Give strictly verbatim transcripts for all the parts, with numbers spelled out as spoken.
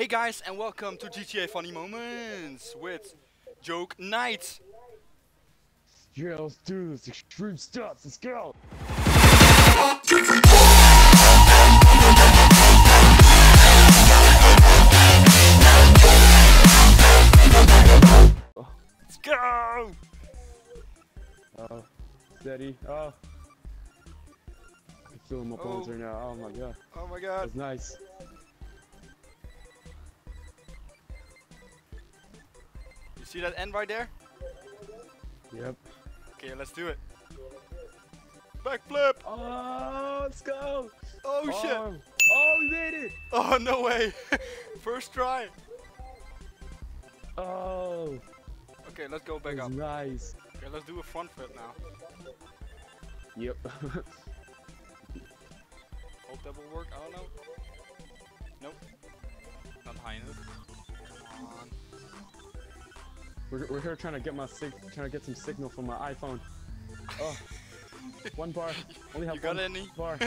Hey guys, and welcome to G T A Funny Moments with Joke Knight. Yeah, let's do this extreme stuff. Let's go. Let's go. Oh, steady. Oh, I can feel my bones right now. Oh my god. Oh my god. That's nice. See that end right there? Yep. Okay, let's do it. Backflip! Oh, let's go! Oh, oh shit! Oh, we made it! Oh, no way! First try! Oh! Okay, let's go back up. Nice! Okay, let's do a front flip now. Yep. Hope that will work, I don't know. Nope. Not high enough. Come on. We're, we're here trying to get my sig trying to get some signal from my iPhone. Oh, one bar. Only have you got one any? Bar.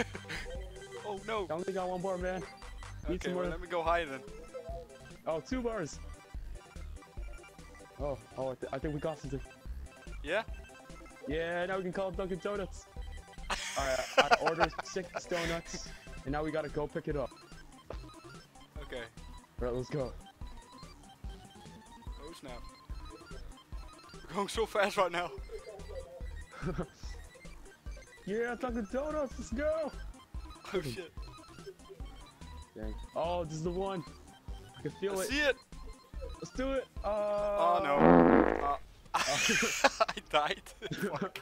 Oh no! I only got one bar, man. Need okay, some more. Well, let me go higher then. Oh, two bars. Oh, oh, I, th I think we got something. Yeah. Yeah, now we can call it Dunkin' Donuts. All right, I ordered six donuts, and now we gotta go pick it up. Okay. All right, let's go. Oh snap! Going so fast right now. Yeah, Dunkin' Donuts, let's go! Oh shit. Dang. Oh, this is the one. I can feel I it. I see it! Let's do it! Uh... Oh no. Uh, I died. Fuck.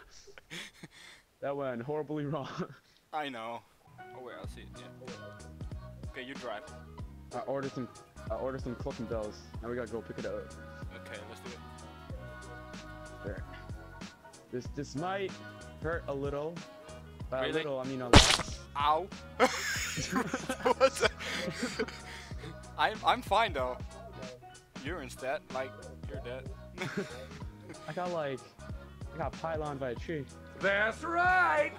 That went horribly wrong. I know. Oh wait, I see it. Yeah. Okay, you drive. I ordered some I ordered some clucking bells. Now we gotta go pick it up. Okay, let's do it. There. This this might hurt a little. By really? A little, I mean a lot. Ow! What's that? I'm I'm fine though. You're instead like you're dead. I got like I got pyloned by a tree. That's right.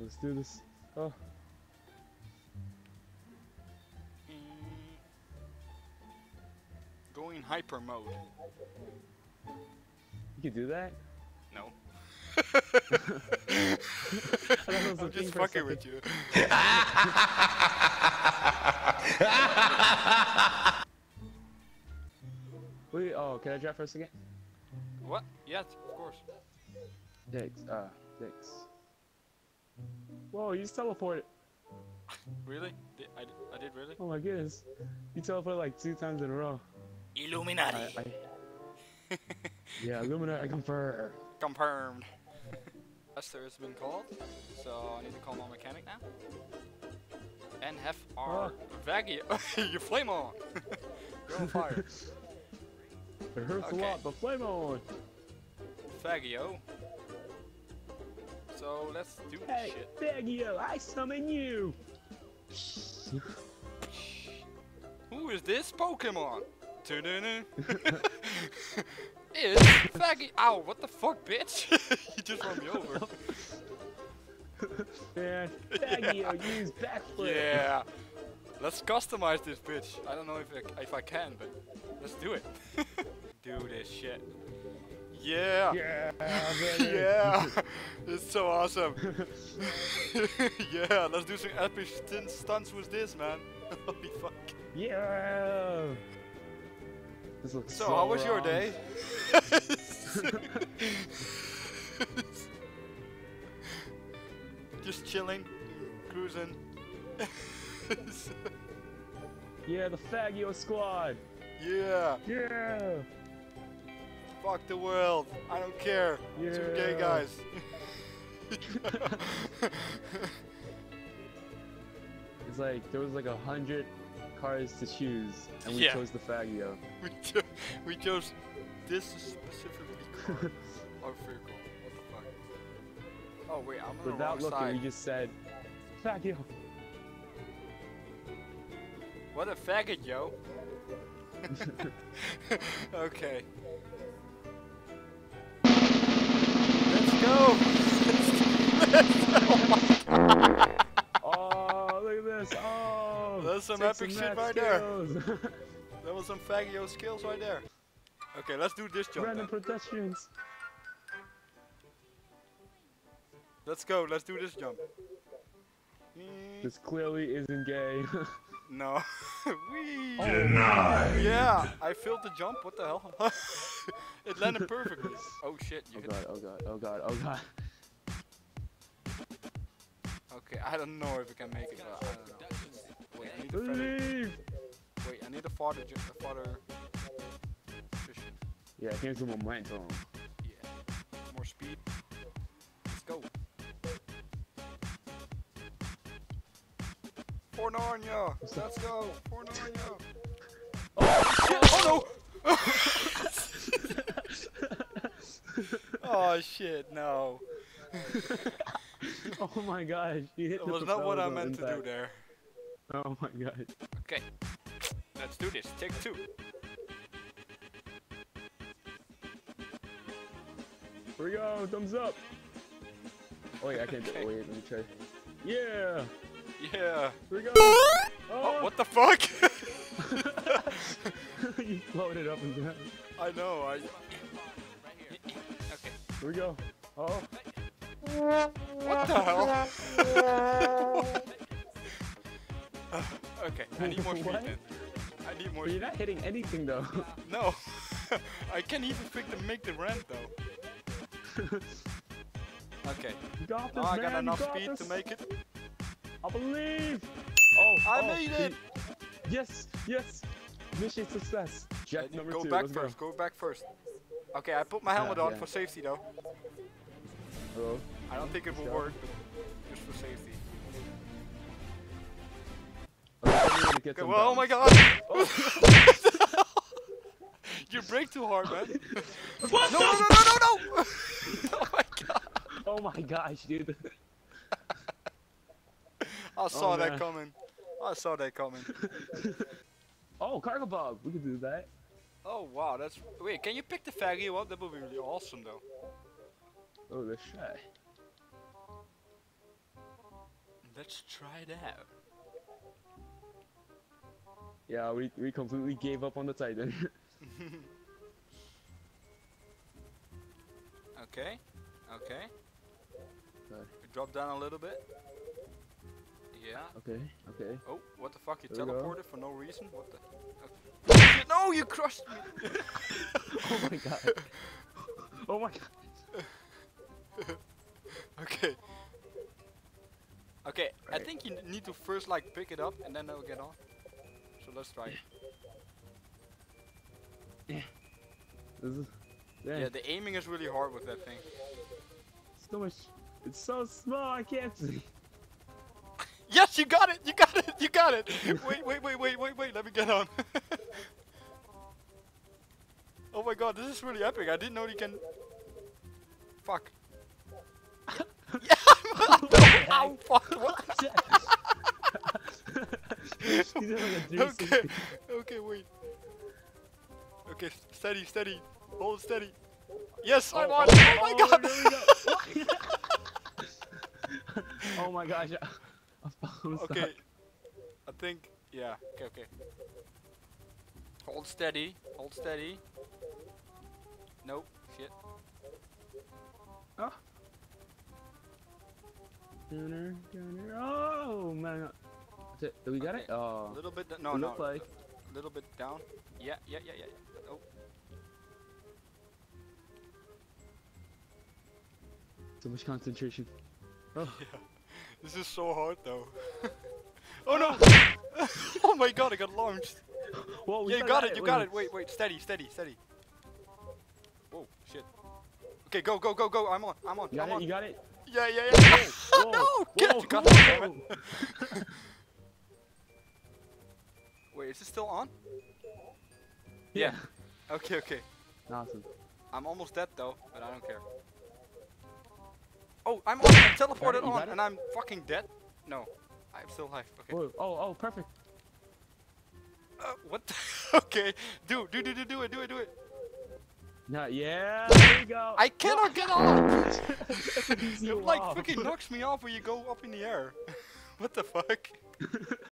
Let's do this. Oh. Mm. Going hyper mode. You can do that? No. I'm just fucking with you. Wait, oh, can I drive for a second? What? Yes, of course. Thanks, ah, uh, thanks. Whoa, you just teleported. Really? Did, I, I did really? Oh my goodness. You teleported like two times in a row. Illuminati! I, I... Yeah, Illuminati confirmed. Confirmed. Lester has been called, so I need to call my mechanic now. And have our Faggio. You flame on! You're on fire. It hurts okay. a lot, but flame on! Faggio. So let's do this hey, shit. Faggio, I summon you! Who is this Pokemon? It's Faggy. Ow, what the fuck, bitch? You just run me over. Man, Faggy, I use backflip. Yeah. Let's customize this bitch. I don't know if I, if I can, but let's do it. Do this shit. Yeah. Yeah. Yeah. It's so awesome. Yeah, let's do some epic stunts with this, man. Holy fuck. Yeah. This looks so, so how was wrong. your day? Just chilling, cruising. Yeah, the Faggio squad. Yeah. Yeah. Fuck the world. I don't care. Yeah. Two gay guys. It's like there was like a hundred cars to choose, and we yeah. chose the Faggio. We, cho we chose this specifically car. Our vehicle. What the fuck? Oh wait, I'm on the wrong side. Without looking, we just said Faggio. What a faggot, yo! Okay. Let's go. Oh, look at this! Oh. That's some Take epic some shit right skills. there. That was some Faggio skills right there. Okay, let's do this jump. Random then. Protections. Let's go, let's do this jump. This clearly isn't gay. No. Wee. Oh. Denied. Yeah, I failed the jump, what the hell? It landed perfectly. Oh shit, you oh hit god, oh god, oh god, oh god. Okay, I don't know if we can make it, but I don't know. Wait, I need to Leave. Wait, I need a father just a father. Yeah, here's the momentum. Yeah. More speed. Let's go. For Narnia! Let's go! For Narnia! Oh shit! Oh no! Oh shit, no. Oh my gosh, you hit that the was not what I meant impact. to do there. Oh my gosh. Okay. Let's do this. Take two. Here we go, thumbs up! Oh wait, I can't do it. Wait, let me try. Yeah! Yeah! Here we go! Oh, oh what the fuck? You floated up and down. I know, I... Okay. Here we go. Oh. What the hell? uh, okay, I need more speed then. I need more speed. You're not hitting anything though. No. I can't even pick to make the ramp though. Okay. Got this, now I got man, enough got speed this. to make it. I believe! Oh, I oh, made it! Yes, yes! Mission success. Jet number go two. Back first, go. go back first. Okay, I put my helmet yeah, on yeah. for safety though. Hello? I don't think it will work, but just for safety. Okay, get okay, well, oh my god! Oh. You break too hard, man. What? No, no, no, no, no, no! Oh my god. Oh my gosh, dude. I saw oh, that coming. I saw that coming. Oh, Cargobob. We can do that. Oh, wow. That's. Wait, can you pick the Faggio up? That would be really awesome, though. Oh, let's try. Let's try that. Yeah, we, we completely gave up on the Titan. Okay, okay. Sorry. Drop down a little bit. Yeah. Okay, okay. Oh, what the fuck? You there teleported for no reason? What the? Okay. No, you crushed me! Oh my god. Oh my god. Okay. Okay, right. I think you need to first like pick it up and then it'll get off. So let's try it. Yeah. This is, yeah. yeah, the aiming is really hard with that thing. So much. It's so small, I can't see. Yes, you got it! You got it! You got it! Wait, wait, wait, wait, wait, wait, let me get on. Oh my god, this is really epic. I didn't know you can... Fuck. Yeah! Ow, fuck, what? Okay, okay, wait. Okay, steady, steady, hold steady. Yes, oh, I'm on. Oh, oh my oh, god! There we go. Oh my gosh! Okay, up. I think yeah. Okay, okay. Hold steady, hold steady. Nope, shit. Oh. Gunner, gunner. Oh man. That's it. Do we got okay. it? Oh. A little bit. No, no. Like. A little bit down. Yeah, yeah, yeah, yeah. Oh. So much concentration. Oh. Yeah. This is so hard though. Oh no! Oh my god, I got launched. Whoa, yeah, you got it, you got it. Wait, wait, steady, steady, steady. Whoa, shit. Okay, go, go, go, go. I'm on, I'm on, you got I'm it, on. You got it? Yeah, yeah, yeah. Whoa, whoa, no! Get whoa, it, you got whoa. it. Wait, is this still on? Yeah. yeah. Okay, okay. Awesome. I'm almost dead though, but I don't care. Oh, I'm on, I teleported on, and I'm fucking dead. No, I'm still alive. Okay. Whoa. Oh, oh, perfect. Uh, what? The okay, do, do, do, do, do it, do it, do it. No, yeah. There you go. I cannot get off. You like fucking knocks me off when you go up in the air. What the fuck?